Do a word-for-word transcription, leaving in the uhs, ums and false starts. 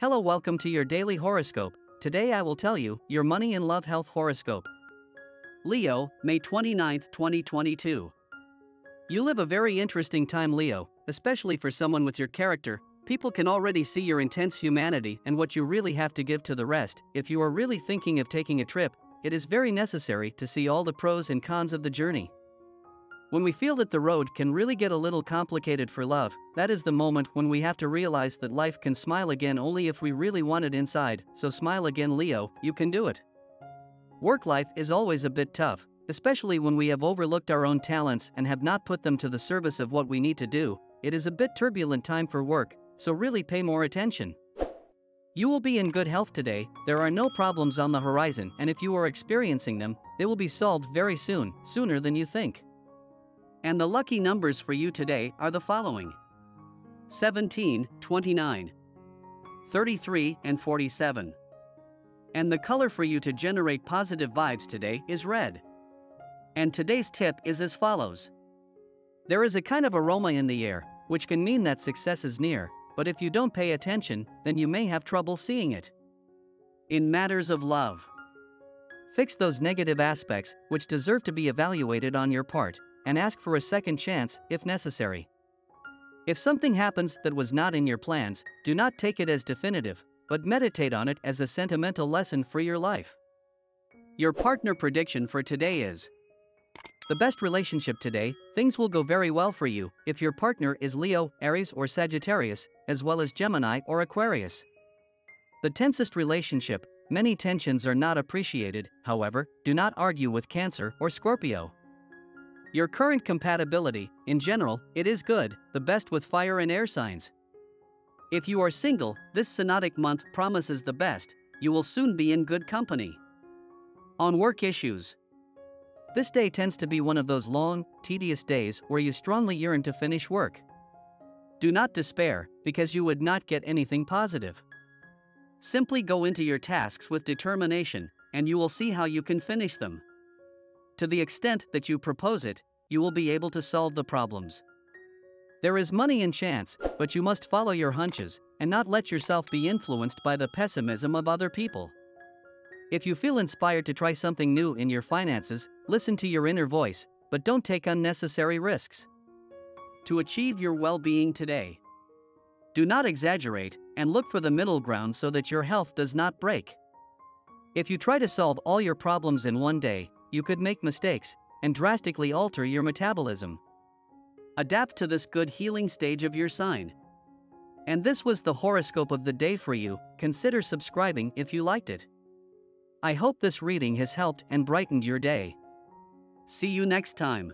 Hello, welcome to your daily horoscope. Today I will tell you your money and love health horoscope. Leo, May twenty-ninth, twenty twenty-two. You live a very interesting time, Leo, especially for someone with your character. People can already see your intense humanity and what you really have to give to the rest. If you are really thinking of taking a trip, it is very necessary to see all the pros and cons of the journey. When we feel that the road can really get a little complicated for love, that is the moment when we have to realize that life can smile again only if we really want it inside, so smile again, Leo, you can do it. Work life is always a bit tough, especially when we have overlooked our own talents and have not put them to the service of what we need to do. It is a bit turbulent time for work, so really pay more attention. You will be in good health today, there are no problems on the horizon, and if you are experiencing them, they will be solved very soon, sooner than you think. And the lucky numbers for you today are the following: seventeen, twenty-nine, thirty-three, and forty-seven. And the color for you to generate positive vibes today is red. And today's tip is as follows. There is a kind of aroma in the air, which can mean that success is near, but if you don't pay attention, then you may have trouble seeing it. In matters of love, fix those negative aspects which deserve to be evaluated on your part, and ask for a second chance if necessary. If something happens that was not in your plans, do not take it as definitive, but meditate on it as a sentimental lesson for your life. Your partner prediction for today is the best relationship today. Things will go very well for you if your partner is Leo, Aries, or Sagittarius, as well as Gemini or Aquarius. The tensest relationship, many tensions are not appreciated, however, do not argue with Cancer or Scorpio. Your current compatibility, in general, it is good, the best with fire and air signs. If you are single, this synodic month promises the best, you will soon be in good company. On work issues, this day tends to be one of those long, tedious days where you strongly yearn to finish work. Do not despair, because you would not get anything positive. Simply go into your tasks with determination, and you will see how you can finish them. To the extent that you propose it, you will be able to solve the problems. There is money and chance, but you must follow your hunches and not let yourself be influenced by the pessimism of other people. If you feel inspired to try something new in your finances, listen to your inner voice, but don't take unnecessary risks. To achieve your well-being today, do not exaggerate and look for the middle ground so that your health does not break. If you try to solve all your problems in one day, you could make mistakes and drastically alter your metabolism. Adapt to this good healing stage of your sign. And this was the horoscope of the day for you. Consider subscribing if you liked it. I hope this reading has helped and brightened your day. See you next time.